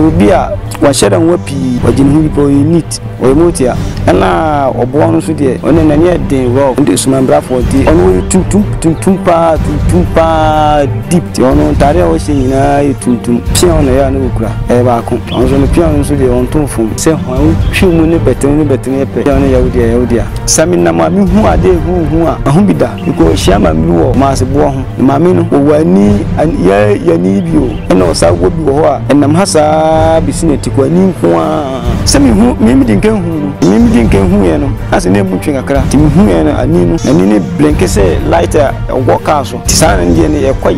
Obia, one shadow wepi, or Jimmy Boy Neat, or Motia, and now or Bonus with it, on an area day rock, and this member for the only two pa deep, on Taria was saying, I to Pion Yanuka, Evacum, on the piano with your own tongue, say, I should money better, Yodia. Samina, who are they who are Humbida, you go Shama, Master Boham, Mamino, who I need, and yeah, you need you, and also would you are, and Namasa. Bisineti kwa ninkwa sami hu mimi dinken hu yeno asine bunchi ngakra timi hu yeno anini blankese lighter wakaso tisana ndiye ne yakwa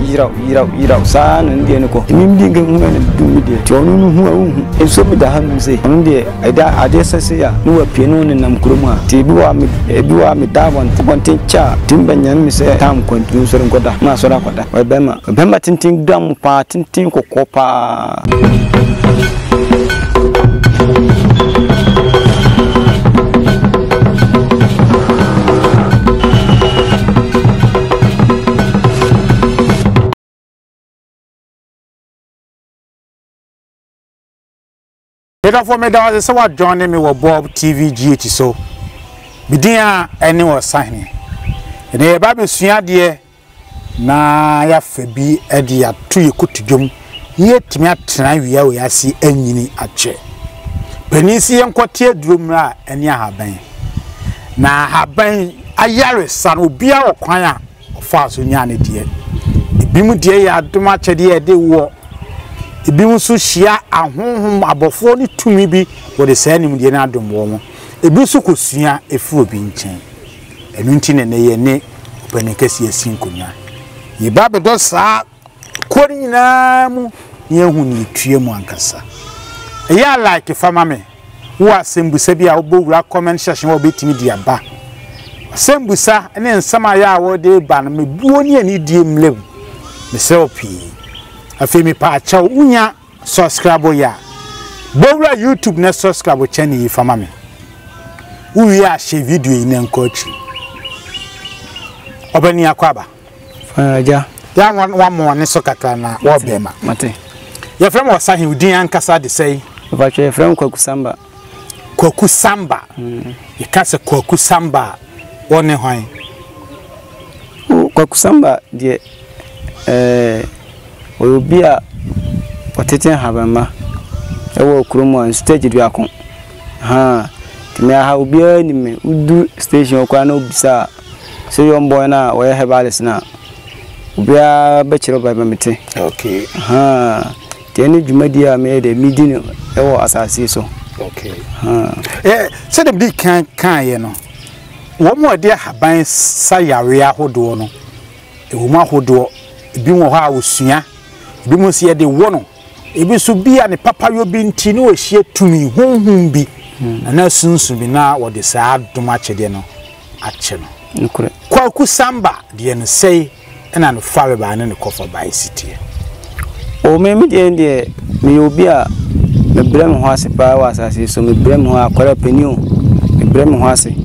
yira sana ndiye ne ko mimi dinken hu yeno dumide tonunu hu enso bi da hanu ze ndiye ada adesese ya nuwa pienu ne namkroma tibiwa mi davon bonten cha timbanyan mi se tam kontu soro ngoda na soro akoda obema tintin dam pa tintin kokopa Therefore, me down as I joined me with BOB TV GH so bidia any was signing. And the Bible said, "Dear, na ya febi edia tu yekutijum." Yet me at Navia, we see any at chair. Penisi and Quartier Drumra and Yahaban. Now, Haban Ayaris, son will be our choir of Fasunyan, dear. The Bimudia do much a dear day war. The Bimususia and home above 42 maybe what the same in the Nadum woman. A Busukusia, a full being chain. A mountain and a yene, Penicassia Sincunia. Ye Baba does Kori na mu yehuni tuemu ankasa. Ya like fama me. Wa sembusa bia obowura comment section wa betimi dia ba. Sembusa ene nsama ya wo de ba na me buo ni ani die mlem. Me selfie. Afemi pa acha unya subscribe ya. Bowura YouTube na subscribe channel fama me. Uwi a she video ine nkochi. Obani akwaba. Faja. There one more Nesocatana, Wabema. Mate. Your friend was saying you didn't answer the say. But your friend Kokusamba. Kokusamba. You can't say Kokusamba. One wine. Kokusamba, dear. Will be a potato Havama. I will come on stage at Yakon. Ha. May I have be enemy who do station or canoe bizarre. So you're born now, where have Alice now? We are better by Mamete. Okay. Ha. The energy media made a meeting as I see so. Okay. Eh, said the big can, you know. One more dear Haban Sayaria Hodono. A woman Hodo, Bimo Hausia, Bimosia de Wono. It will so be and a papa you'll be in Tino, she to me, whom be. And as soon to be now what they say too much a deno. Action. Kwakusamba, the say. And I'm far by any coffer by city. Oh, maybe the end there may be a Bremhase powers as I so, Bremha, Corapenu, Bremhase,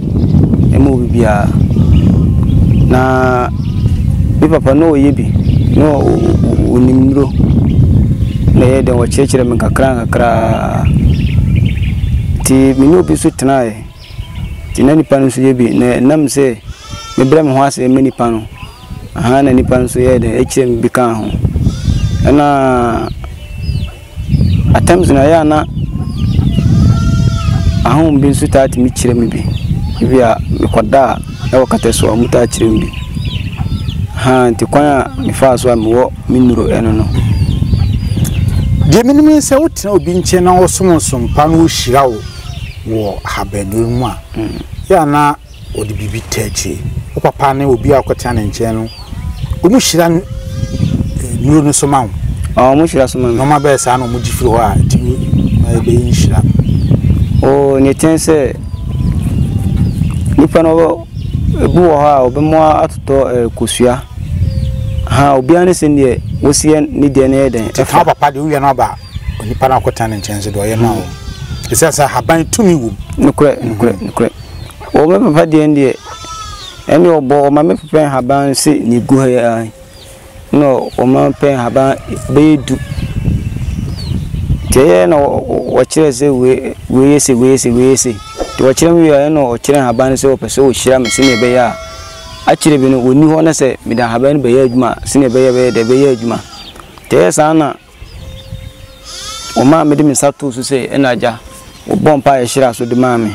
a movie. Now, if Papa no yebby, no Unimro, lay there were church and make a crank a crack. Tea, me no be so tonight. In any panels yebby, Nam say, the Bremhase a mini panel. Hana ni panso ye de HM bika ho ana attempts na ya na ahun bi nsu taati mi kire mi bi bia mekoda e wakata so amuta kire mi ha nti kwa mi fa so mi wo mi nuro eno no de minimi se wotina obi nche na osumsum pa no hira wo habenu mu a ya na odi bibi techi o papa ne obi akota na nche no omushira nuro no soma o omushira soma no ma be sa no mujifiri ho a timi na be inshira o ne tense nipa no buo ha obemo atoto kosua ha obi ane se ne wosie ne de ne eden e fa papa de uye no ba nipa na akota na nche do ye ma o isasa haban tumi wo nokre o me papa de ne eni obo ma me pen haban se ni guha no o ma pen haban be du They know what you say, we see. To watch them, we are no children have banned so, so sham, senior bear. Actually, we knew one, I said, Mida Haban Bayajma, senior bear, the Bayajma. There's Anna Oma made him Satu to say, and Aja, or Bompire Shiras with the mammy.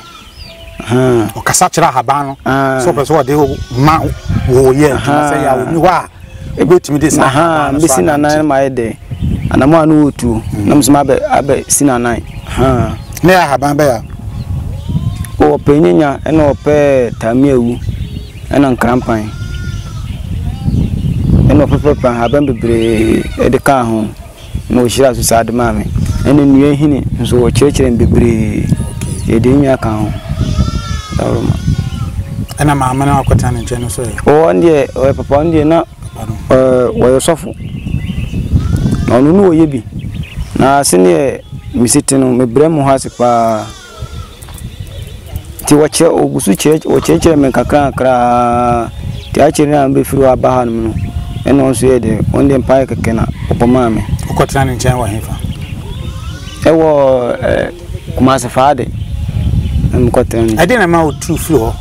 O Cassatra Habano, so persuade you, Mount, oh, yeah, you are. A bit to me this, aha, missing a 9 mile day. And I'm one who too. Nums Mabe, Abbey, Sina night. Ha, near Habamba. Oh, Penina, and no pair, Tamiu, and uncrampine. And no papa, Habamba, at the car home. No shells beside mammy. And then you ain't him, so church and debris. You didn't account. And I'm a man of Cotan and General. Oh, and yeah, or Papa, and you're not. Well, soft. I don't know what you be. Now, senior, we sit in my bremo has a to watch or church or church and make a crack. The actually and be through a barn and also the only empire can upon mammy. What kind of general heifer? There were Kumasa Fadi and cotton. I didn't amount to floor.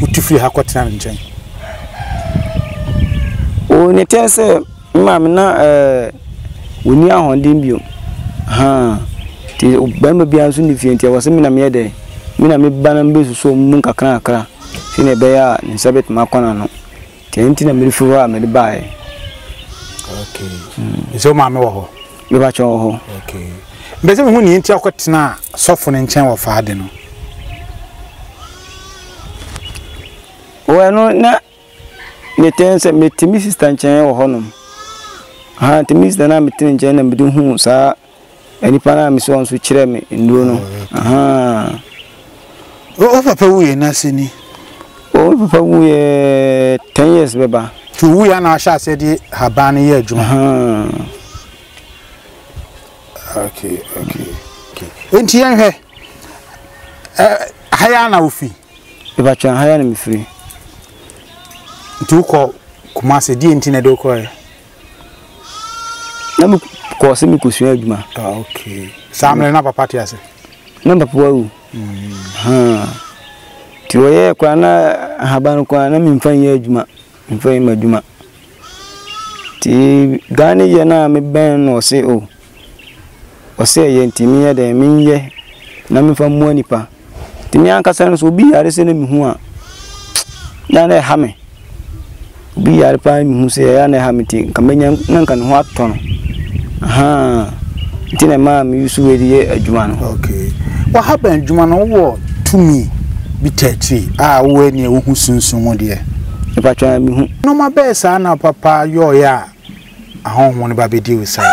Would you feel how cotton chain? Oh, Natia said, Mamma. We near Hondimbu, you. Ha! The Obama Biansu different. I was saying I made it. I made Banambe so munka kran kran. She ne beya ne sabet makona no. The entity na mirifuwa me buy. Okay. So mama waho. Me ba choho. Okay. Bese me huni entity akotina sofo ne nchen wa faade no. O no na me tense me timi sister nchen wa honom. Ha, the miss the name between Jen and between whom, sir. Any panam is on switch in Luno. Aha. Oh, Papa, we are Nassini. Oh, Papa, we 10 years, Baba. To we and Asha said Habani, yeah, Juma. Okay. Ain't he young hair? Hayana Ufi. If I can hire me free. Do call Kumasi D. Intinedo Coy. Namu kwasi mikusuia yuma. Okay. Samle na papa tiasi. Namba puau. Ha. Tiwaye kwa na habari kwa na mifanya yuma, mifanya majuma. Ti gani yana mbeni oseo. Oseo yentimi ya demiye. Na mifanya ni pa. Timi yangu sana subi yarese na mihua. Yana hame. Ubi yarpa mihuse yana hame ti. Kamenya nanga nuhuat tono. Aha. Tina mama you swear the Juan. Okay. What happened, Juan or to me? Be tatty. Ah, when you who soon soon, dear. If I try me, no, my best, Anna, Papa, your ya. I home one baby deal side.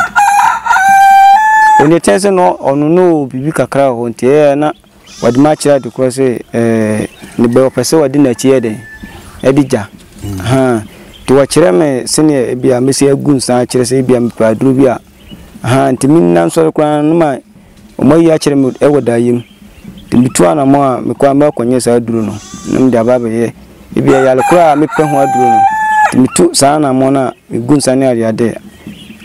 When you test no, or no, be a crowd on Tiana, what much I to cross a liberal person, I didn't cheer them. Edija. Aha. To watch them, senior, be a missy goons, I chase a beam, Padrubia. And to mean none sort of crown, my yachem would ever die him. To be two and a more, Macquamel, yes, I do know. Namdababe, if you are a cry, make them what do. To me, two son and mona, with goons and area there.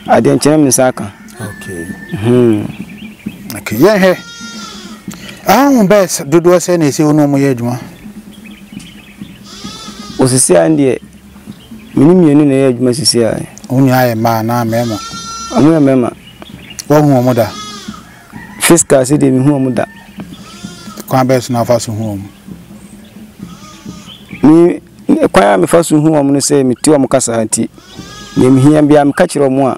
I didn't tell him in Saka. Okay, yeah. I'm best, do us any, so no more edgema. Was a sea and the minimum edge, Mrs. Sea. Only I am man, I remember. I remember. One more mother. Fiscal city in home mother. Come best now for some home. Me, acquire me first whom I'm going to say me to Amocasati. Name here and be am catcher or more.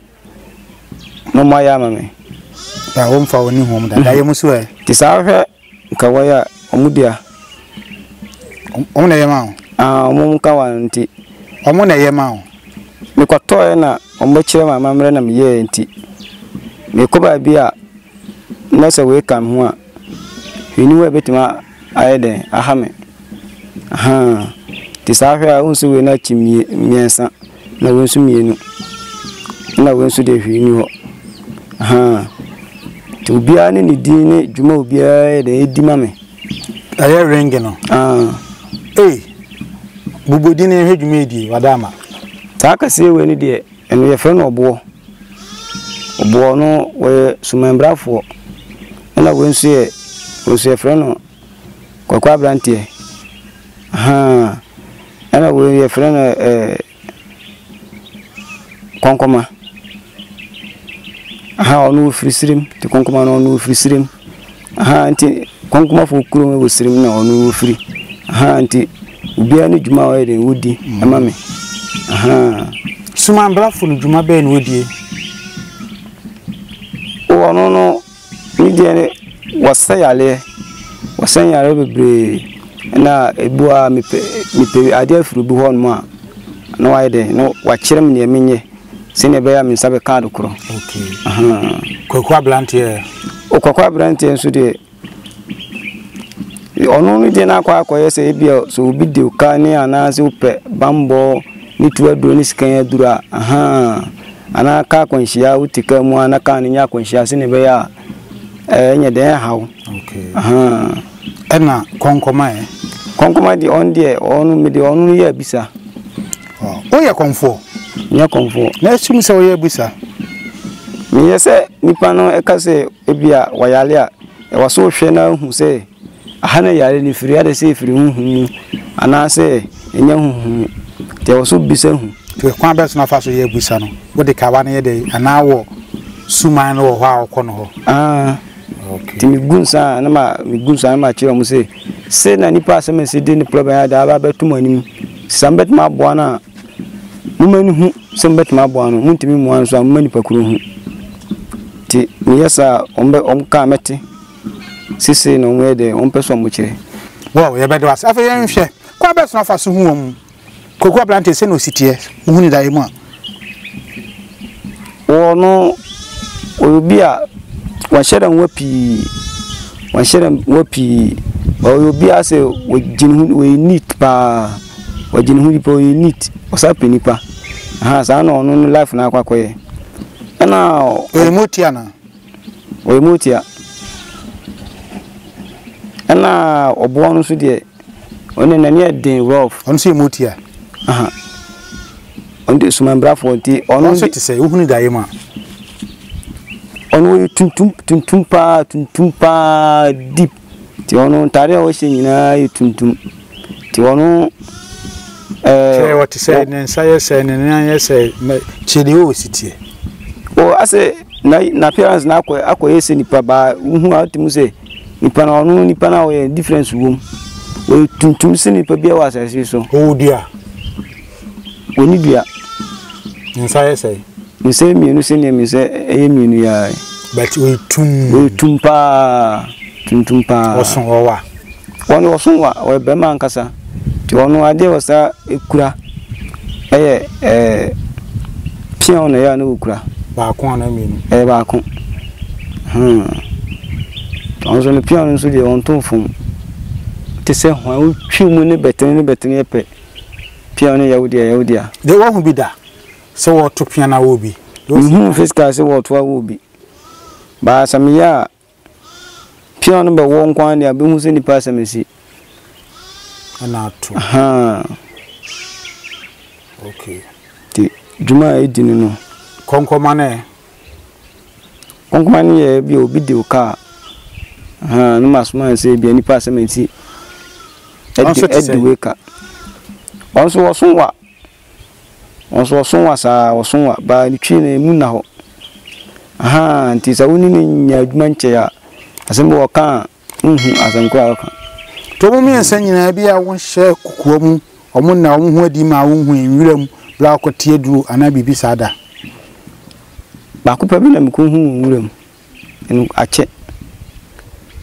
No, my army. I won't for a new home that I am swear. Tis our hair, Kawaya, Omudia. Only a mount. Ah, Monkawanti. Omona a mount. Me kwatoe na ombochire ma mamre na miye nti me koba bia na se we kan ho a eniwe betima ayede ahame aha tisahwe a unsu we na chimie miensa na wensu mienu na wensu de hwini ho aha ti obia ne dine dwuma obia de edima me aye ringi no eh bubodine hwedwuma edi wadama Taka see when it and we are friend or boy. Obono we sumembrafo. Ena we nsie freno kwa kwa brantie. Ha. Ena we ye freno konkoma. Ha onu frisirim, ti konkoma no onu frisirim. Ha nti konkoma fo kuro we sirim na onu fri. Ha nti ubia ni juma we den wodi amame. Ha. Sumembrafo ni juma be ni wodi. No, Indian was say ale was saying I ever be now a boa me pay idea for Buhon ma. No idea, no what children near me, senior bear me sabacado crow. Okay, Cocoa Blantier. O Cocoa Blantier, so dear. Only then I quite say, so be the carne and as you pet bamboo, need to a brunish can dura. Aha. Ana ka kwanhia utika mu ana ka nya kwanhia se ne be ya enye den hawo. Okay, aha, ena konkoma di on die onu me di onu ye bisa. Oh, o ye konfo nya konfo na sum se o ye bisa me ye se nipa no e ka se ebia wayale a e waso hwe na hu se aha na yale ni firi ade se firi hunhun ana se enya hunhun te waso bisa hu. To kwa beso na faso ye busa no wo de ka wana ye de ana wo suman no ho a ko no ho. Ah, okay, timigunsa na ma migunsa na ma chiro mu se na nipa asem se de ni problem ya da ba betu manim sambet ma bo na mu mani hu sambet ma bo no muntimi mu anso a mani pakuru hu ti mi yesa ombe omka meti sisi no we de ompeso mu chire wo ye be de wase afa ye nhwe kwa beso na faso hu om Cocoa Blantier se no sitie uhuni da yemu a ono obi a wan shedan wapi obi a se wajinhu we neat pa wajinhu ni pa we neat osapeni pa aha sa na ono life na akwakoye na oemotia ana obo no so de one na ne den rough ono se emotia. Aha. On the Sumambra for the honor to say, who need I am? On way tuntumpa deep. Tiono Taria was saying, I tuntum. Tiono, what to say, and sires and I say, Chidio city. Oh, I say, Napians now, Aquas in the Paba, who out to say, Nipano, Nipana, difference room. Well, tuntum sin Pabia was as you so. Oh dear. When you be inside, say, you say, you say, you say, you say, but we tumpa, or some over one or some or Berman Cassa. To one idea was a cura, a pion, a no cura, Bacon, I mean, a Bacon. On the piano, so they want to phone. They say, well, 2 minutes better, pet. Piano Yaudia. They won't be there. So what to piano will be? Those who fiscal say what will be. But some ya piano by one quantity have been using the person. And out. Okay. The Juma didn't know. Concomane be obedient car. No must man say be any person. Ed wake up. Also was somewhat by the chin and moon. Aha, and tis a winning in Manchia as a more car, as a crack. Told me and sending an idea one share cook or moon now who did my own in William Black or Teardrew and I be beside her. Bacupabinum coon William and I check.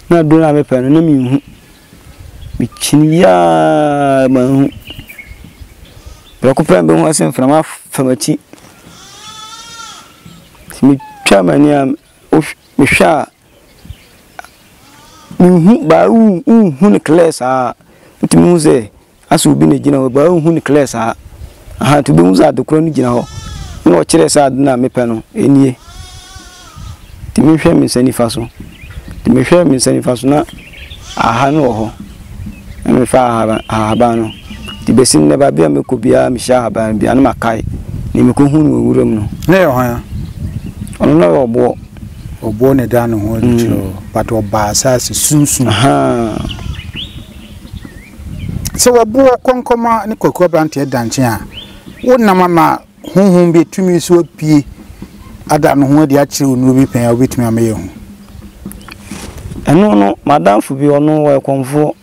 Now do I have a pen and a mean which ya. Occupant was in from a tea. Chamanium of Misha by whom class are to Muse as will be a general by whom class are. I had to be at the crony general. No chairs are not my panel, any. The Misham is any faso. The Misham is any fasona. I know her. And if I have a the basin never be a Mukubia, Misha, and Bianamakai. Nimukuhun will room. No, no more or born a down on but or bass soon soon. So a boar concoma and cocobrantia dancia. Wouldn't mamma whom be to me so pea? I don't know what the actual movie pay with me. And no, Madame Fubi or no way comfort.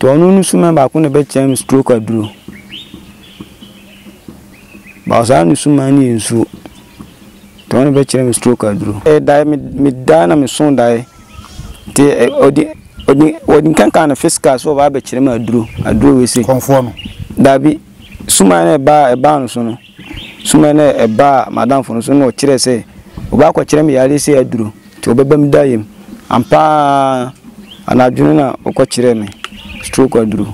To a new summer back on the bed chamber stroke or drew. Bazan is so many in so. To a bed chamber stroke or drew. A diamond midana me soon die. The can't fiscal so I bet him I drew with it. Conform. Dabby, so many bar a bounce on. So many a bar, Madame Fonson or Chile say. Back what Chemmy I say I drew. To be bem dying. And pa an adjuna or cochiremi. Stroke or drew.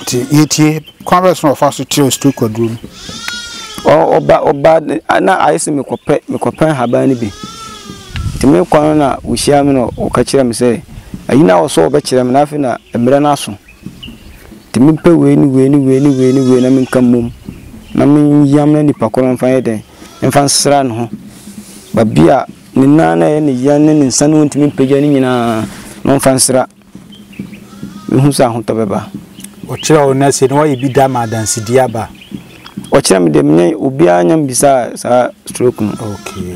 The ETA Congress of us to stroke or drew. Oh, bad, and I see me compare her banby. To me, Corona, we share me or catch them say. I now saw better than nothing a branasso. To me, pay when I mean come home. Namin yam any paco on fire day and fancy ran home. But beer, Nana and Yan and Sanun to me pajaning in a non fancy. Who's a hunter? What your nurse and why be damned than Sidiaba? What your demne Ubian besides a stroke? Okay.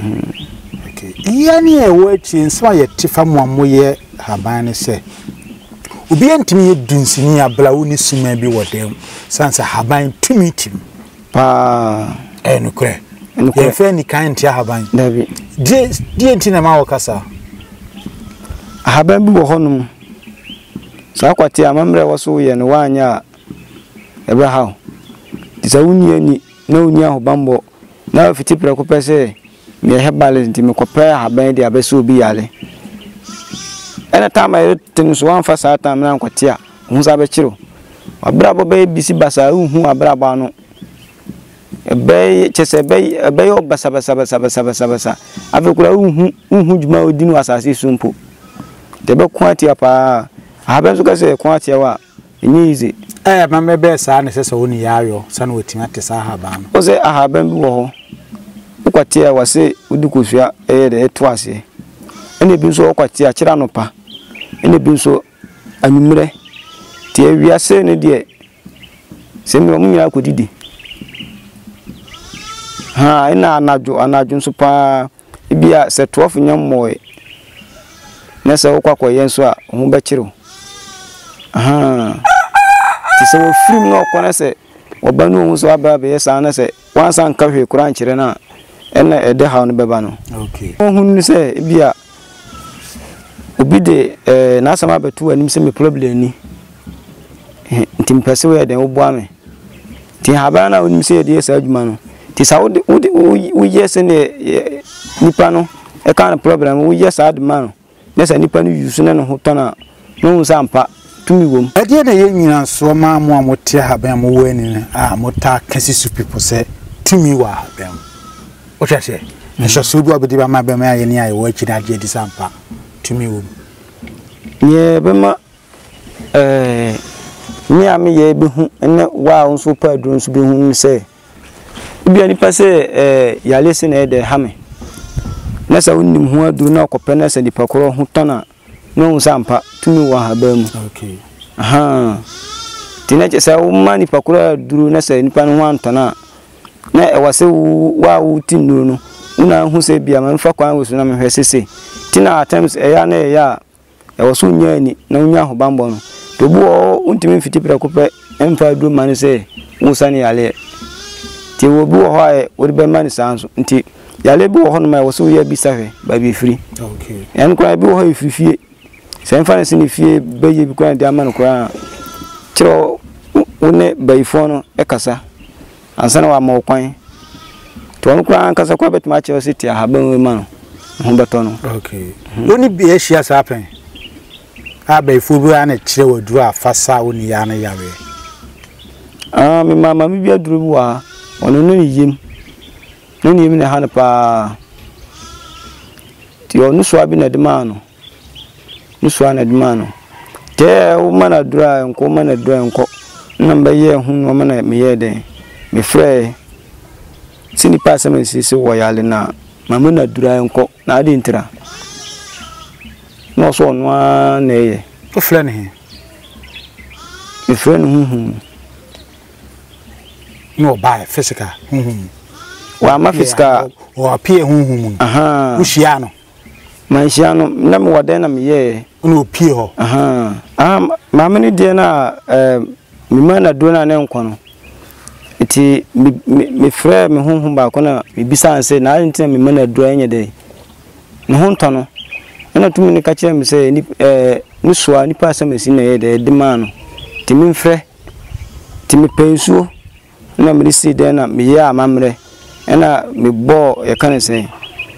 Yanni a word in Swire Tiffam one more year, Habana say. Ubian to me, Dunsinia Blauni soon may be what them, Sansa Habine to meet him. Pa and Ukre, and the friendly kind Yahabine, David. Didn't in a Maucasa. I haven't been home. So, what your memory was so young, 1 year. Ever how? It's a union, no near Bambo. Now, if it's a proper say. Me have balance to me compare her band the abesso be alley. Any time I returns one for Saturn and Quatia, who's a bachelor. A bravo baby, Sibasa, who are brabano. A bay, chess a bay, a bay of Basabasa. I've a crown whose mouth was as he soon put. The book quantity up. I haven't to say quantity easy. I have my best son, says only Yario, son waiting at the Sahaban. Was it a Haban? Kwatia was say, Udukufia, twice. And it been so quatia, Chiranopa, and it been so anumere. Tia, we are saying, dear, send me a mumia could. Ah, and I nadu super, it be a set 12 young boy. Nessa Oqua Yensua, Mumbachiro. Ah, tis a film no connoisseur, or Banu Musaba, yes, and say, once I'm covered, crunch, and and I dehound Babano. Okay. Who say, Bia Obide Nasama two and Missy Probably Tim Persuade the Obame. Tin Havana would say, dear Sergeman. Tis how we yes in the Nipano, a kind of problem we yes add man. There's a Nipano you send on Hotana, no Zampa, 2 room. I did a young so mamma would tear her bam winning a motor cases to people say, Timmy were them. What I say? I shall soon go with my bema and I watch it at the Sampa to me. Yea, Bema, near me, and not wow, so pardons be whom say. Be any passe, ya listen at the hammy. Let's I wouldn't who do not copeness and the Pacoro Hutana. No Sampa to me what her bem. Okay. Aha. Teenagers are money Pacora drew Nessa in Panwantana. Na ewa se wa uti nuru una hu se bia manfa kwa wesu na mehwesese ti na attempts eya na eya ewa so nya ni na unya ho bambo no to bu o untimi fiti pra kopɛ emfa drum man se musa ni yale ti wo bu ho ai wori be man sanso nti yale bu ho no ma ewa so ya bi sahwe ba bi firi. Okay. En kwa bi ho ifiri fie se emfa na se ni fie be ye bi kwa ndi ama no kwa kiro une baifo no ekasa and send our more coin to Uncle Uncle's acquaintance match your city. I have been with man. Okay, only be as she has happened. I be full and a chill will draw fast out in Yana Yahweh. Ah, my mamma, maybe a drew on a new gym. No, even a handpa to your new swabbing at the man. New swan at the man. There, woman are dry and common at dry and cock. Number year, whom woman at me, dear. Me fray, Sini pasa mensisi wayale na mamuna dura yanko na adi intira. No so nwa neye. O friend he. Mi friend no buy physical. Wa ma physical o appear Aha. Ushiano. My shiano na me wadena me ye. No appear ho. Aha. Ma meni de na mi mana dura na yanko no. Iti mi frɛ me honhom ba ko na mi bisa nse na nti mi mana dura nya de no honto no na tumi ni ka kire mi se ni ni soa ni pasa me si na ye de dema no ti mi frɛ ti mi pensuo na mi si de na mi ya amamre na mi bo ye kan se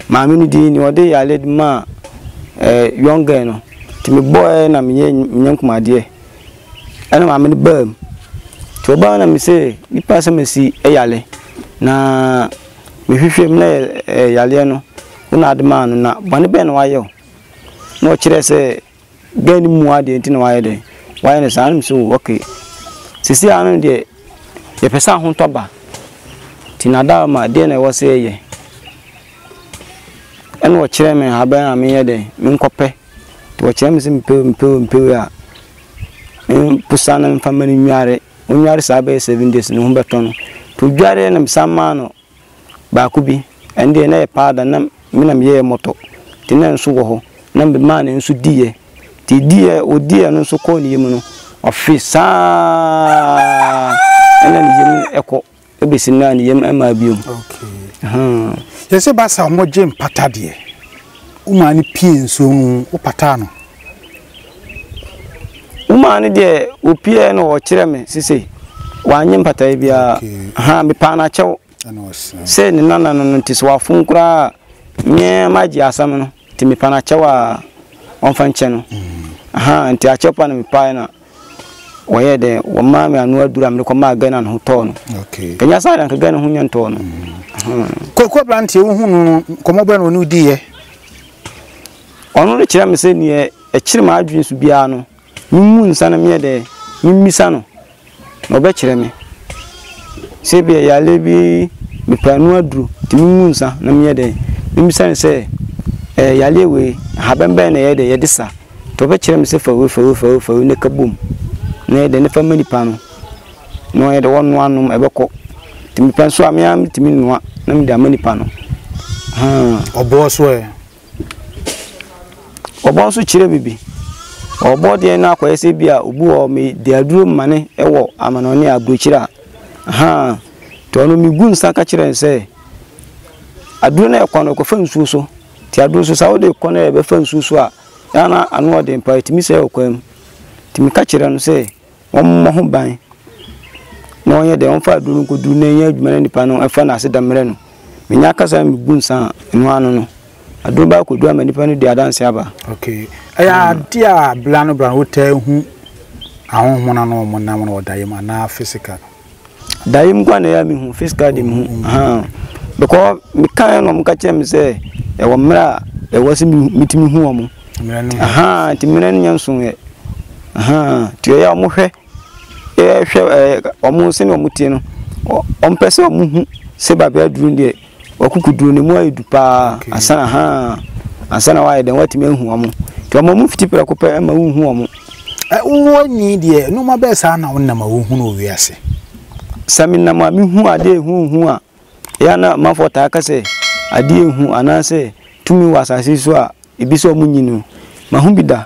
ma mi ni di ni ode ya led ma younger no ti mi bo na mi ye nyankumade na ma mi ni bam to ba na mi se ni pasa me si eyale na mi hwehwe me na eyale no na adema no na bane ben wa ye no kire se gani mu ade nti na wa ye de wa ye ne san mi so okay sisi anu de ye pesa ho toba ti na da ma de na wo se ye eno wo kire me ha ban ame ye de mi nkope to wo kire me se mpe ya pusana mfa mani nyare unyari sabe 7 days no mbeton to dware na msamma no ba kubi ende na ye pada na minam ye moto tinan so wo ho na be man nso diye ti diye odiye no so ko ni mu no ofisa ene ni yemi eko ebesina ni yemi ama biom okay yesi ba sa mo je mpata de uma ni pie nso mu opata no umane de opie no o kire me sisi wanye mpatai bia ha me pa na chew se ni nana no ntis wa funkura nye maji asam no ti me pa na chew a onfa nche no ha nti a chew pa na me pa na oye de wo ma me anu adura me ko ma gana no to no okay kenya sa ran ka gana hu nya to no ko plant e wo hu no ko mo bra no ni di ye ono re kire me se ni e kire ma adwin su bia no Mun sana mi de misano no be kire me se bi ya lebi mi panu adru ti mun sa na mi de misane se ya lewe ha bembe na ye de ye disa to be kire me se fa we ne kabum na de ne fa mani panu no ye de wonu anum e be ko ti mi pan so ami am ti mi noa na mi da mani panu ha obo so e obo so kire bibi Obodi na akwa ese bia obu o me de aduro mane ewo amanoni agbochira ha to no mi gun saka kire nse aduro na ekwa no kofa nsu so ti aduro so sawo de ekwa na ebe fa nsu so a yana anu ode mpa ti mi se okwa mu ti mi ka kire no se ommo ho ban na onye de onfa aduro nko duru na nya adwuma na nipa no afa na ase da mere no me nya kasa mi gun sa enu anu no aduro ba ko dura ma nipa no de adanse aba okay aya dia blano bra hotel hu ahonhon na no mo na mo dayim ana physical dayim kwa na ya mi hu physical de mi hu ha because mi kan no mo ka chem say e wo mra e wo se mitimi hu wo mo aha ti mira nya nso ye aha ti ya mo hwe e hwe o mo se no mo tie no o mpese o mo hu se ba ba duru de o kukudu ne mo ayidu pa asana ha asana wa de watimi hu wo mo Tomo mu fiti pera ko pe ma unhu omo. E wo nyi de no ma be sa na wonna ma unhu no wi ase. Sami na ma mi hu ade hu a. Ya na ma fota aka se ade hu anase tumi wasase so a ebiso omu nyi no. Ma hu bida.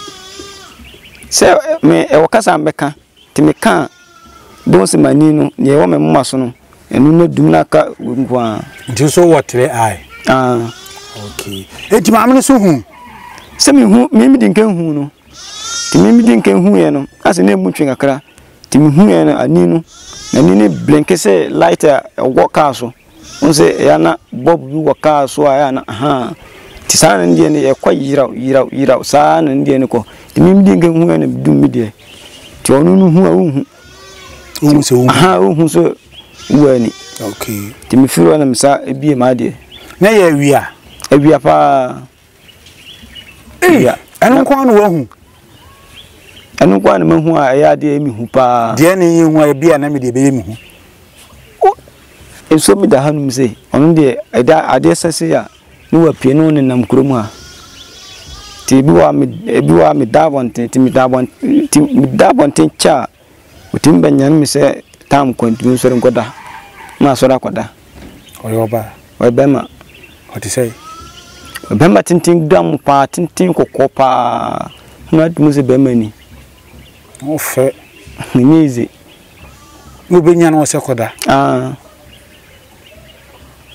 se me e wokasa mbeka ti me kan don se mani no ne wo me mma so no enu na dumu na aka kwa nti so wotre ai okay enti ma amne so hu se mi hu mi dinka hu no ti mi dinka hu ye no ase na mutwe kakra ti mi hu ye no ani no na ni ne blinke se lighter wo ka so unse yana bob yuwa kaswa yana ha tisana ndiye ne yakwa yira sana ndiye ne ko timimdi nge huwa ne dumide ti onunu huwa unhu unse unhu ha unhu so wani okay timifiro na msa ebie maade na ye awia pa ya anko no wahu anko na mahu a ya de mihu pa de ne ye hu ebia na me de be mihu eso mi da hanum se onu de ada ade sese ya ni wa pie no ne nam kromu a ti bi wa mi da bonte cha utim banyam mi se tam kwantimi so ren koda na so ra koda oyoba obema what you say obema tintin dam pa tintin kokopa na dumuze bema ni ofe ni mizi mu benya no se koda ah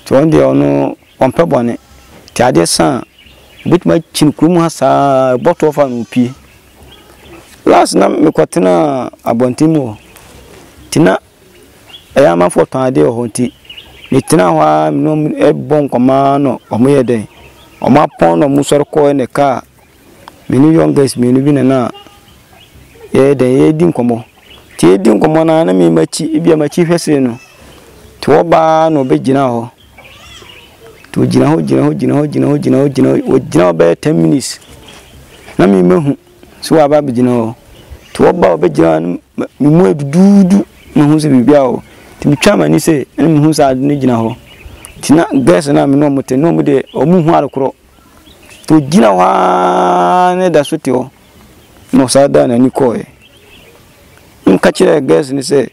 Tuonde ono pompe bone ti ade san bitma chinkrum ha sa bottle fa no pie last na me kwatena abontimo tina ayama foto ade ho nti ni tina wa no e bon koma no omoye den omapon no musor ko ne ka mini youngest mini bi na ye den ye din komo ti ye din komo na na me machi bi machi hwese no ti oba no be gina ho Ojina ho be 10 minutes na mi mehu so aba be gina ho to oba o be gina mi mu edudu mehu se bibia o ti mitwa mani se na mehu sa adu ne gina ho ti na guess na me no mo te no mo de o mu hu arokro to gina wa ne da so te o no sa da na ni ko e nka kire guess ni se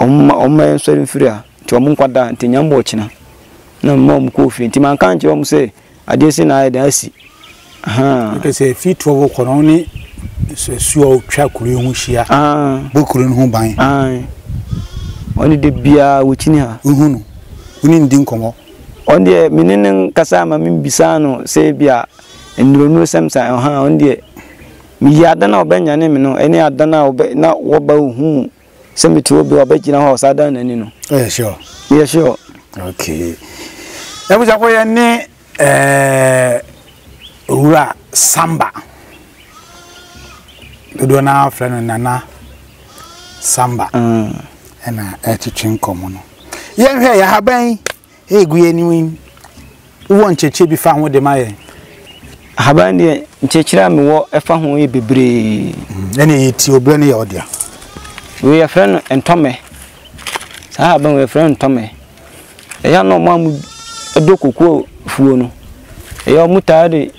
o ma enso nfiria ti o mu kwada ti nyambo o kina na mom kofi nti man kan chewom se adesi na ayi da asi aha nti se fitwo wo kono ni suo twa kure hu hia ah bo kure no ban ah oni de bia wo chini ha uhunu oni ndi nkomo oni e minenen kasa ma min bisano se bia enronu samsa aha oni e mi yada na obenya ne me no eni adana obe na wo ba hu se meti obi obegina ho sa da na ni no yeah sure okay Ebuja ko ye ni Ura Samba. Do na friend Nana Samba. Ena etchin komo no. Ye hwe ya haban eguye ni win. Wo ncheche bi fa ho de maye. Haban de nchechira mi wo efa ho ye bebre. Ena ye ti obre ne ye odia. We your friend Ntome. Sa haban we friend Ntome. Eya no mamu edokokuo fuo no eya mutade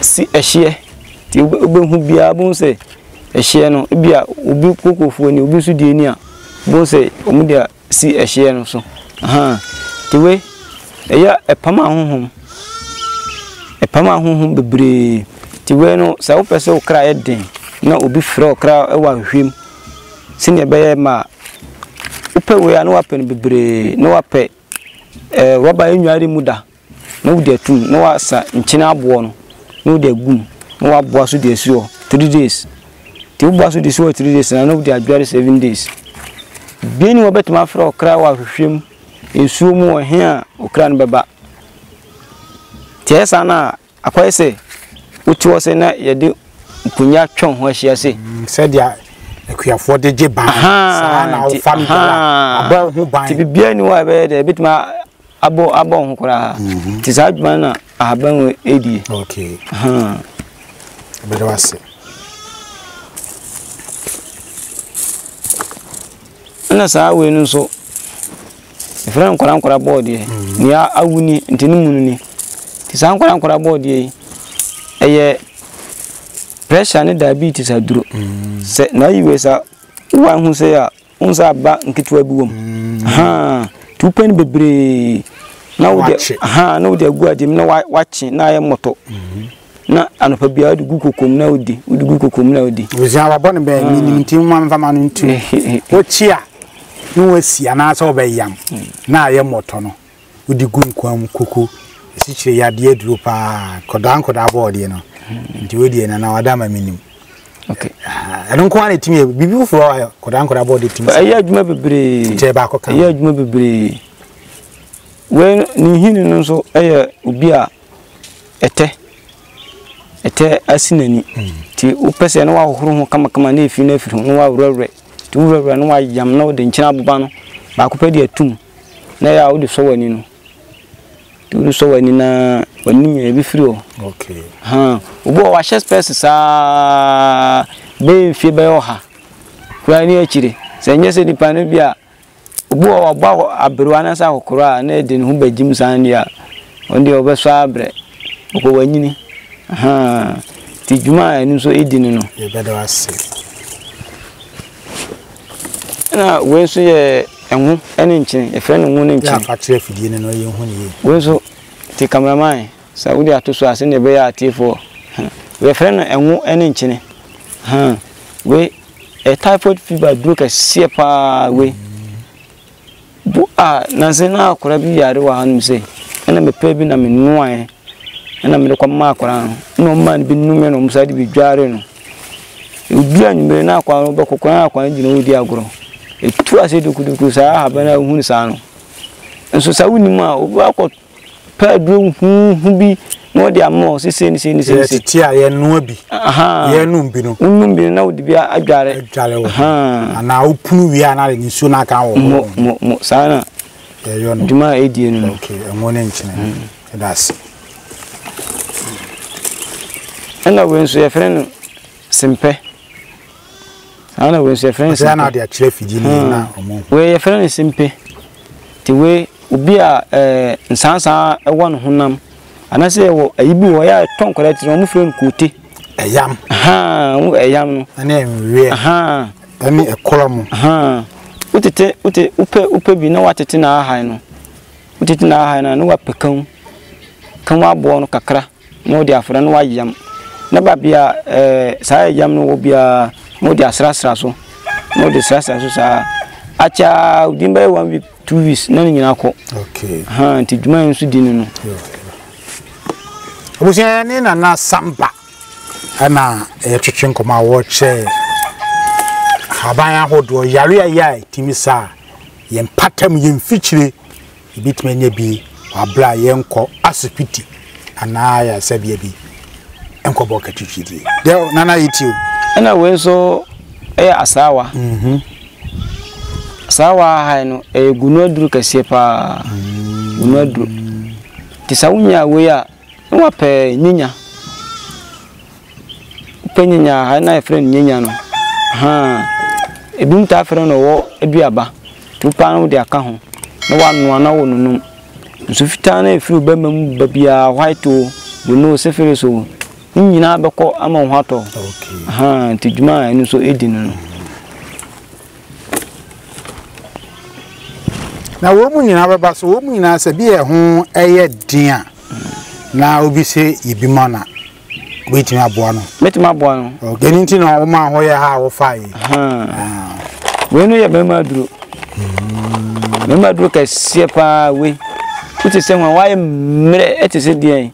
si ehie ti obehu bia bu se ehie no bia obi kokofuo ni obi su die ni a bu se omudia si ehie no so aha tiwe eya epama honhom bebre tiwe no sa wo pese wo kra eden na obi frɛ wo kra ewa hwem se ne beye ma upe we ya no wapen bebre no wape roba enwari muda na ude tu na wasa nchine abo no na ude gum na wabo aso de sio 3 days ti wabo aso de sio 3 days na na ude adware 7 days bieni wo betuma fra okra wa hwehwem ensuo mu wo he a okra no beba tiesa na akwai se uti wo se na yede kunya twon ho ahia se se dia ekuafo de je ban sa na o family abo ho ban ti bieni wo be de betuma abo nkura ti sajuma na aban edie okay bere wase na sawe nu so ifran nkura board ye ni awuni ntini munu ni ti sa nkura board ye eye pressure ni diabetes aduro se na yiwe sa wa hu se ya unsa ba nkitwa biwom tupen bebre na wo de aha na wo de aguade mi na wachi na ye moto na anopa bia de gukokom na odi odi gukokom na odi wo sia ba bon be ni nti nwa mfa ma no ntu wo chia no asia na so be yam na ye moto no odi gunkwan koko esi chire yade aduro pa kodankoda board no nti wo de na wada ma minim okay anon ko ani timi bibi fo kodankora board timi ayi aduma bebre ti e ba ko kan ayi aduma bebre When Nihinin so air ubia ete asinani ti upese na wa hohoro kama na efi na efi no wa wurare ti wurare no wa yam na de nchina boba no ba ko pedi atum na ya wo de so wani no ti wo so wani na wani ya bi firi o okay ha ubo wa share space sa be fi be oha kwa ni akire se nyese di pano bia ubo wa ba aberuwa na sa hokora na de no bagim san dia onde obeso abre ko wanyini aha ti juma enu so edini no ye beda wase na wenso ye enhu ene nchin e fere no hu ne nchin ya patra afidie ne no ye hu ne ye wenso ti cameraman saudi atoso ase ne be ya atifo we fere no enhu ene nchin ha we a typhoid fever broke sepa we bu a na se na akora bi yare wa hanu se ene me pe bi na me nuan and I'm not a no man be numen on side with Jareno. You drank me now, Bococana, you know, Diagro. It was a good Habana Hunsano. And so Saunima, what bedroom who be no dear more, since Tia Nobi. Aha, Numbino, Numbino, the Bia Jaro, and now Puviana in Sunaka Sana. You are 8 years, okay, and 1 inch. That's it. And I went to a friend Sempe. And I went to a friend Sempe. Where your friend is Sempe. The way Ubia and Sansa, a one hunam. And I say, oh, you be a tongue collector, no friend cootie. A yam, ha, a yam, a name, ha, I mean a column, ha. What it upe be no what it in our hino. What it in our hino, no what pecum. Come up born cacra, no dear friend, why yam. Never be a sire yam no be a modia srasso, no disasters are. Acha, Dimba 1 week, 2 weeks, none in alcohol. Okay, Hunt, you mean to dinner. Was your name and not Samba? Anna, a chicken come out watch. Habana hold your yaria yai, Timisa, Yem Patam Yim Fitchley, bit may be a bra yanko as a pity, and I said, baby. There, Nana eat you. And I will so a sour. Sour, I know a gunodruk a sepa gunodruk. Tisaunia, we are no a penina. Penina, I know a friend Niniano. Ha, a boom taffron or a biaba. 2 pounds their account. No one, no one. So if you turn a few bemum, babia, white too, you know, so. You know, because I'm on hot. Okay. Huh, Tijma and so eating. Now, woman in our bus, woman as a beer home, a dear. Now we say, you be mana. Wait, my bono. Met my bono. Oh, get into our man, where I will fight. When we have Memma Drew, Memma Drew, I see a far away. Put it somewhere, why it is a day.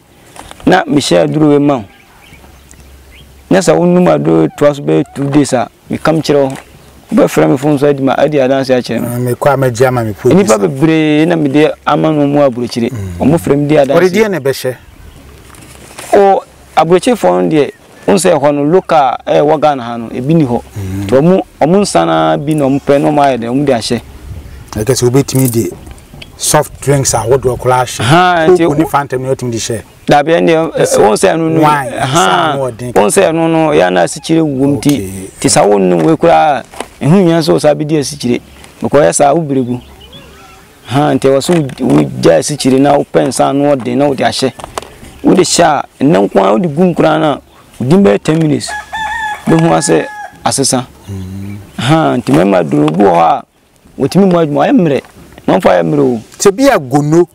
Not Michelle Drew a mount. Yes, I won't know my door twice by 2 days. We come chill, but from a phone side, my idea dance at him. I may cry my jam and put any public brain and be among no more butchery or more from the other. Oh, a butcher found the once a one looker, a wagon hano, a biniho, to a moon sana, be no penomide, and dashe. I guess you beat me the soft drinks are what will clash. Ha, and you only phantom noting the share. Dabianio, won't say no wine, ha, won't say no, Yana Sicily womb tea. Tis our own will cry, and whom you saw Sabidia Sicily, because I will be. Ha, and there was with Jazz Sicily now pens and what they know their share. With the shah, and no one out the boom crana, within bare 10 minutes. No one say, Assessor. Ha, and remember the Boha, with me, my emirate, no fire blue. To be a gono,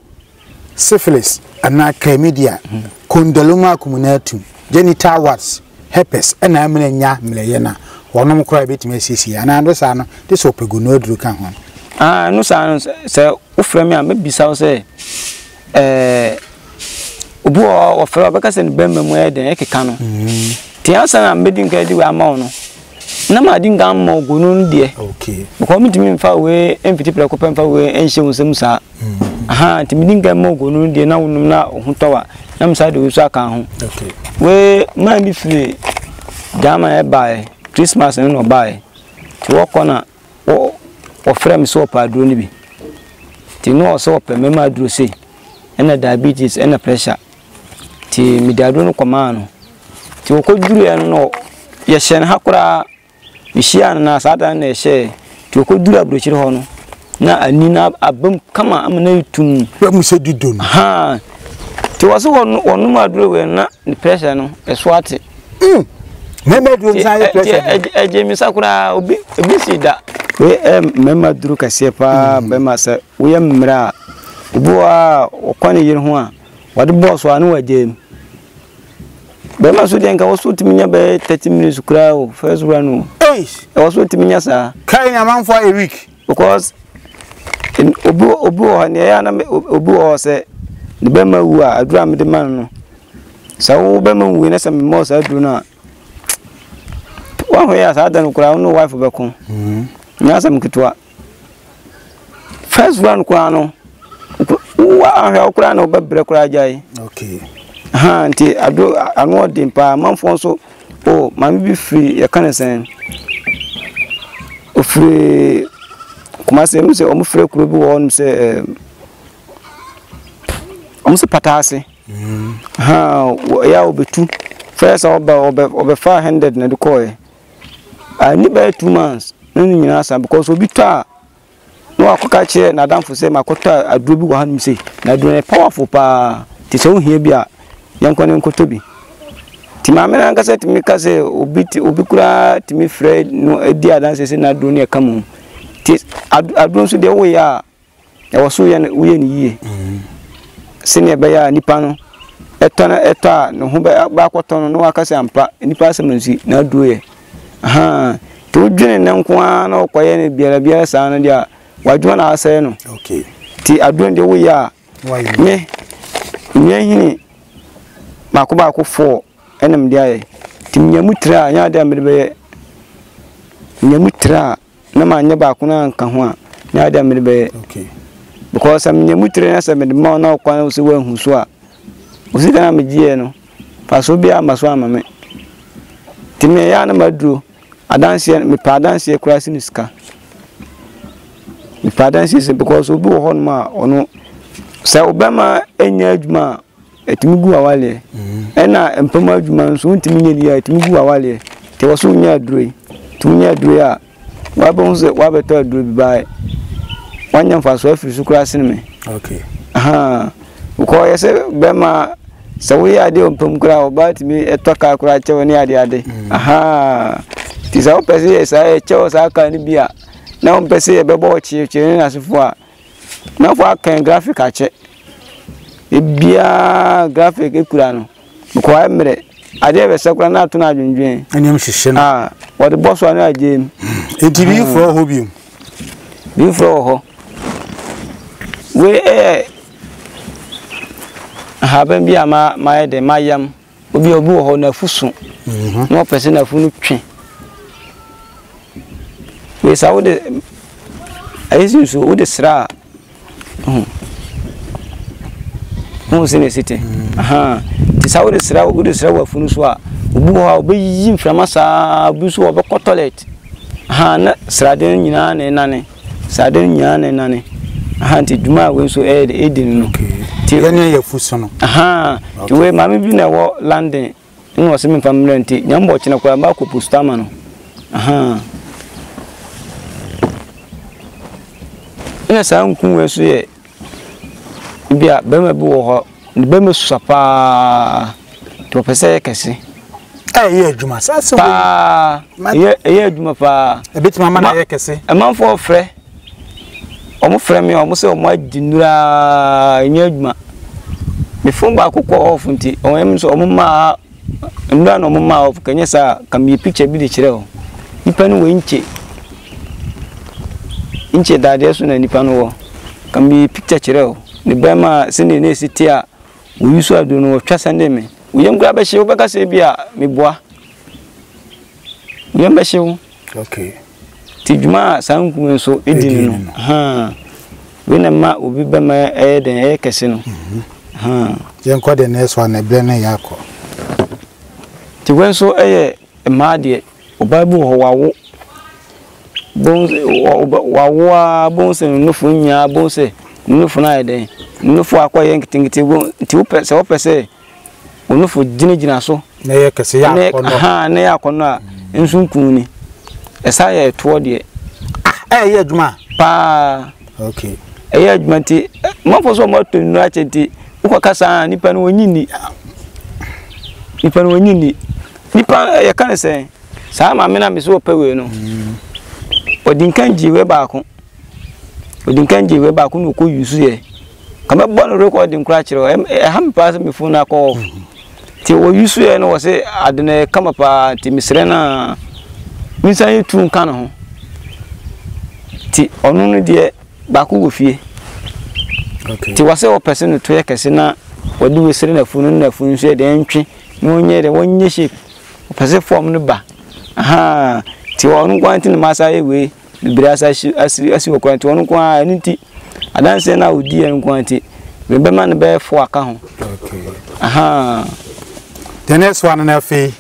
syphilis. Ana chlamydia condyloma accuminatum genital warts herpes ena amenya mleye na wonom kra betime asisi ana ndo sa no de so peguno duru kan ho ah no sa no se ofra me a mebisa wo se obu ofra beka se ne bemma mu eden ekeka no ti ansa na medin ka di we ama no na ma di ngam mo gunu ndie okay ko mitimi mfa we mfiti pre ko pemfa we enhye wonsem sa Aha, Timidinga Mogun, the now Huntawa, Namside Usaka. Okay. Well, mind if we Dama by Christmas and no by to walk on a or frame soap, I do be. Tino soap, and Mamma do say, and a diabetes and a pressure. Timidaduno command. To call you and no, yes, and Hakura, Michiana Saturn, they say, to call you a bridge honor. Na anina abam kama amna yutum ba mu sedi don ha ti waso wonu madure we na pressure no eswate mema drum sai pressure eje mi sakura obi sida we mema dru kase pa mema sa we mra oboa okwane yire ho a wade boss wa no waje mema so denka waso timinya be 30 minutes kura o first run o waso timinya sa kai na man for a week because in obu ne ya na obu o se ne be mawu a adura me de man no sa wo be mawu ne se me mo sa adura na wa ho ya sa dan kura no wife be ko nya sa me kitwa first one kura no wa ha kura no be bre kura jai okay ha nti adu anwo din pa manfo so o ma me bi free ya kanesen o free Kumase mse omufre kurubi won mse omse patase ha ya obetu first obe 500 na dukoe ani by 2 months nini nyina sa because obi ta no akoka che na damfo se makota adrobi wa han mse na adro powerful pa ti se ohia bia yankone nkotobi ti mamena ngase ti mikase obi kura ti mi fred no edi adanse se na adro ne kamu adun so de wo ya e wo so ye ni ye se ne be ya nipa no eta no ho ba akoto no no akase ampa nipa asemansi na adu ye aha to dwene ne nko a na okoye ne biara sa na dia wadwo na asɛ no okay ti adun de wo ya ne nyehini makoba fo enem dia ye ti nyamutra nya da mede be nyamutra na manya ba kuna nka ho a na ada me be okay because am nyamutre na se me mo na okwan so we hu so a osi kana me gie no fa so bia maso amame ti me ya na maduro adanse me pa danse kura si niska me pa danse se because obi ho no ma ono se obema enya adwuma etimi gu awale ena empama adwuma so ntimi nya dia etimi gu awale te wo so nya adure tunya adure a wabonze wabeto dubi bai wanyamfa so afirisu kura sinme okay aha ukoye se bema se we ade ompam kura obati mi etoka kura chewo ni ade aha ti sa opese esa chewo sa ka ni bia na ompese ye bebo chie na sefo a na fo akan graphic ache ebia graphic ekura no ukoye mre ade be se kura na to na adwendwen anem hyehye no ah wode boss wa na ajem etibi fro ho biom bi fro ho we haben bi ama ma de mayam obi ho na fusu no pese na funu twen we sa wode ayesu so wode sra no sene site aha ti sa wode sra wa funu so a obu ho obeyi mframa sa bu so obe toilet aha na sraden nyina ne nane sraden nyina ne nane aha ti djuma we so edin no ti ene ya fuso no aha ti we mami bi na wo London nwo se mi family nti nyambo chine kwa ba ko postama no aha ina sa nku we so ye bia bema bi wo ho bema susapa to pese kese Aye, Juma, Sasso, aye, Juma, a bit mamma, I can say. A month for a friend. Almost frame almost a white dinner in Yajma. Before Baku off until Oms or Mumma and run on Mumma of Kanyasa can be picture be the chill. Nippon winchy. Inche Dadiasun and Nippano can be picture chill. The Bama sending a city. We usually do know trust and name. We am grab a show because I be a me boy. We am a show. Okay. Tidma, some so it didn't. Ha. Winema ubi be my head and air casino. Young called the next one a blender yako. To when so a maddy, or Babu or Bones or Bones and Nufunia Bonse, Nufunide, Nufuaqua yanking two pets or per se, or Nufu Giniginaso, Nea Cassia, Nea Cona, and Sunkuni. As I had toward ye. Ah, eh, Yadma. Pa. Okay. A judgment, Mopos or Morton, Ratchet, Ucasa, Nipan Winini, Nipan Winini, Nipa, I can't say. Some amena miss or Peruino. But Dinkanji Webaco, but Dinkanji Webaco, who you see. Come up one recording crutch or a ham pass before I call. Till you see, and was say, I didn't come up to Miss Rena. Miss I too cannon. Tea only dear. Baku with ye. Okay. There was a person to take a sinner, or do a sinner phone and phone share the entry, no near the 1 year ship, or possess form the bar. Aha, till one quite in the Massai way, the brass as you were quite one quantity. I don't say now, dear and quantity. Remember the bear for account. Okay. Aha. The next one and a fee.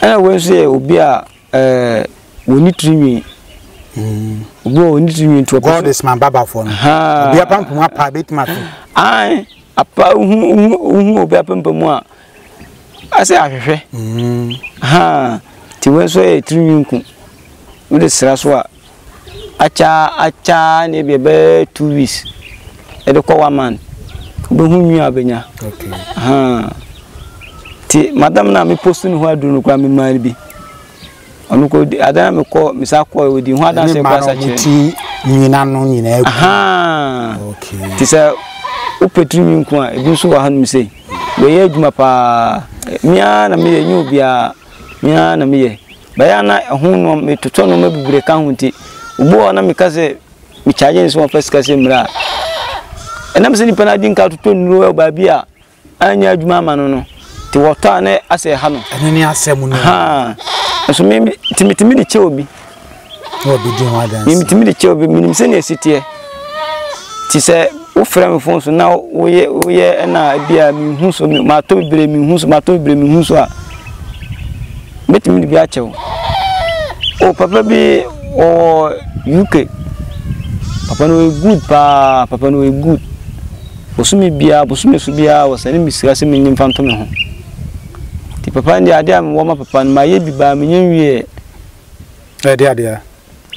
And I will say, Obia, we need to me. God is my baba for me. Be a pump, my private matter. I a who be a pump more. I say, I say, ha, Tiwaso, a triumph with a Saraswa. Acha, maybe a bear 2 weeks. At a coa man, but whom you are Benya. Okay, ha, Madame Nami posting who I do look at me, might be. Adam called Miss Aqua with you. What does a tea? You know, you know, aha, okay. Tis a opportunity. You saw him say, we age my pa, Miana, me, you be a Miana, me. Bayana, who want me to turn on the county, born a because which I just want first cousin. And I'm saying, I didn't to turn well by beer. I need mamma no. To what I say, Hannah, and then I say, so maybe Timmy the Chobi. What did you want? Timmy the Chobi, meaning senior city. She said, O friend of Fonso, now we are and I be a Musso, my toy blaming Musso, my toy blaming Musso. Met me the Biacho. Oh, Papa be or UK. Papa no good, Papa no good. Bosumi Bia, Bosumi Subia was an discussing in Phantom. Papa and the idea and warm up upon my baby by me. Dear,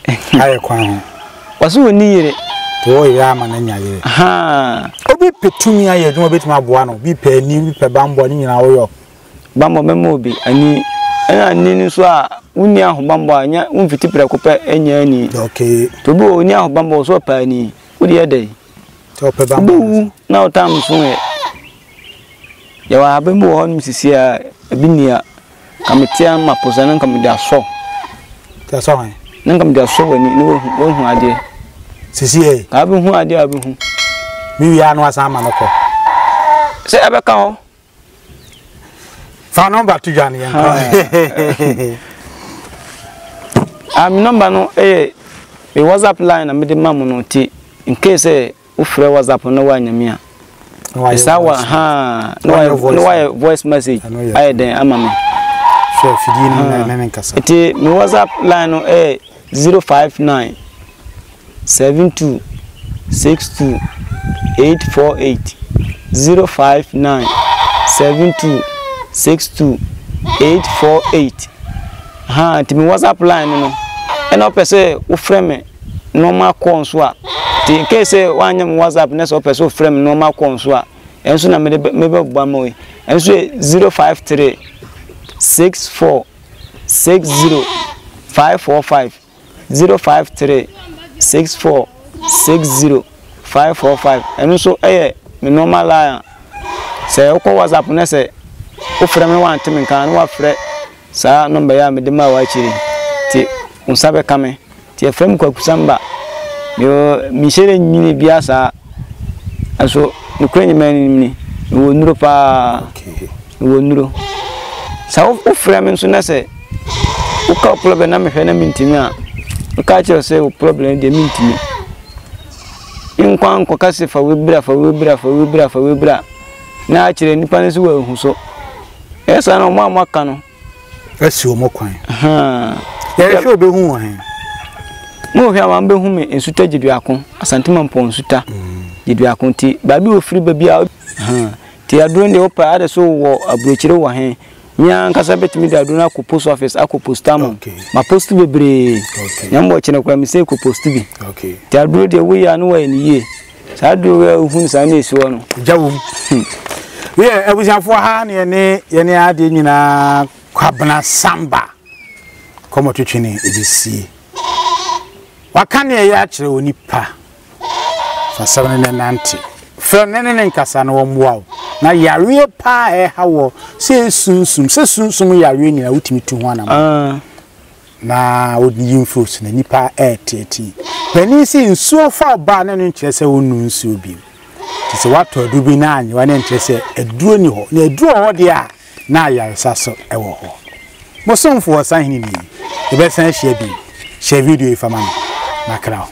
I quam. Was so near it. Oh, Yaman, ha! Oh, be petunia, you don't bet my guano, be pay new per bamboo in our bamboo memobi, and I knew so. Unia bamboo, and yet, unfitipra copper, and yanny. Okay, to go near bamboo so penny. Good year day. Top a bamboo, now time soon. You are been born, Mrs. Binia, Kamitia, my possession, come with their soul. That's all. None come their soul, and you know who I did. Cecilia, I have been who I did. Maybe I know as I'm an uncle. Say, I recall. Found number to Johnny. I'm number no, eh? It was up line, I made the mamma no tea, in case a Ufra was up on no one in me. It's our no voice message. I then am a it was up line on a 059 72 62 848 059 72 62 848. Ha, it was up line, you know, and up say, frame normal conswa. In case one was up next up so frame normal conswa, and soon I made Bamoi, and so 053 64 60 545 053 64 60 545, and so a normal lion. Say, Oko was up next, O frame one Tim and can what fret, Sir, number yam, the Mawachi, T. Unsabe coming, T. Frame Coxamba. Yo Michelle Nini Biasa, and so Ukrainian man in me, you will know, you will know. So, Fremen soon as a couple of an amateur mean to me, a catcher say, problem they mean to me. nkwa nkokase fa webra na akire nipa ne so wa hu so esa na mo amaka no asi o mo kwan ha ya hwe obehu wo hen mo hwe ambe hu me ensuta giduako asantima mpo ensuta giduako ti babi ofiri babi a ha ti adro ne opa ade so wo abuechire wo hen nya nkasa betimi da adro na ko post office akoposta mo ma post bebre nya mo chine kwa mi se ko post bi ti adro de we ya no wa eniye sadu we ohun sa na esiwo no jawum we abusafo ha na ye ne ade nyina kwabna samba komo twetwini edisi wakane ya akire onipa fasabane na nanti frenene nkasa na womwa na yawe pa hawo se sunsun yawe nyina wutimi tu ho anam na odin fruits na nipa eteti pani si nsuo fa ba na no nkyerese wonu nsuo bi se wato adu bi na anyi wane nkyerese aduro ni ho na aduro ho de a na ayaresa so ewo ho mosomfo osanhini ni ebe san hye bi share video ifama na krao.